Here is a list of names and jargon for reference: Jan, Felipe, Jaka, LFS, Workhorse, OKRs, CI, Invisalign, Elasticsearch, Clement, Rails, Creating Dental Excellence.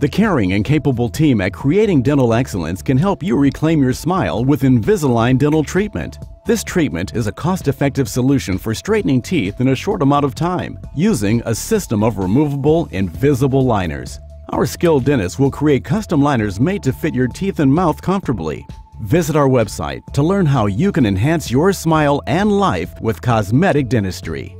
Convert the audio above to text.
The caring and capable team at Creating Dental Excellence can help you reclaim your smile with Invisalign dental treatment. This treatment is a cost-effective solution for straightening teeth in a short amount of time using a system of removable, invisible liners. Our skilled dentists will create custom liners made to fit your teeth and mouth comfortably. Visit our website to learn how you can enhance your smile and life with cosmetic dentistry.